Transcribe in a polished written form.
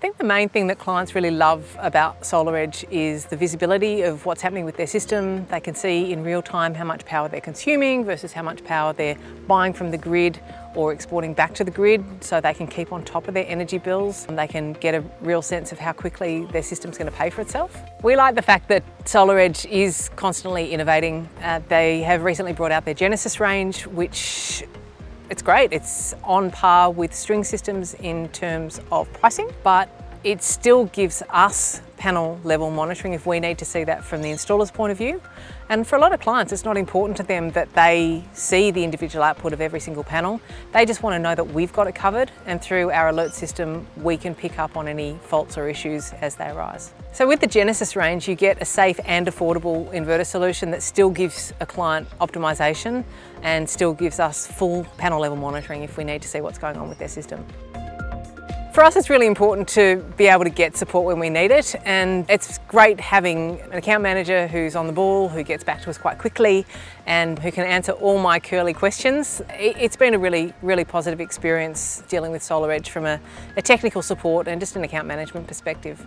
think the main thing that clients really love about SolarEdge is the visibility of what's happening with their system. They can see in real time how much power they're consuming versus how much power they're buying from the grid or exporting back to the grid, so they can keep on top of their energy bills and they can get a real sense of how quickly their system's going to pay for itself. We like the fact that SolarEdge is constantly innovating. They have recently brought out their Genesis range, which it's great. It's on par with string systems in terms of pricing, but it still gives us panel level monitoring if we need to see that from the installer's point of view. And for a lot of clients, it's not important to them that they see the individual output of every single panel. They just want to know that we've got it covered, and through our alert system, we can pick up on any faults or issues as they arise. So with the Genesis range, you get a safe and affordable inverter solution that still gives a client optimization and still gives us full panel level monitoring if we need to see what's going on with their system. For us, it's really important to be able to get support when we need it, and it's great having an account manager who's on the ball, who gets back to us quite quickly and who can answer all my curly questions. It's been a really positive experience dealing with SolarEdge from a technical support and just an account management perspective.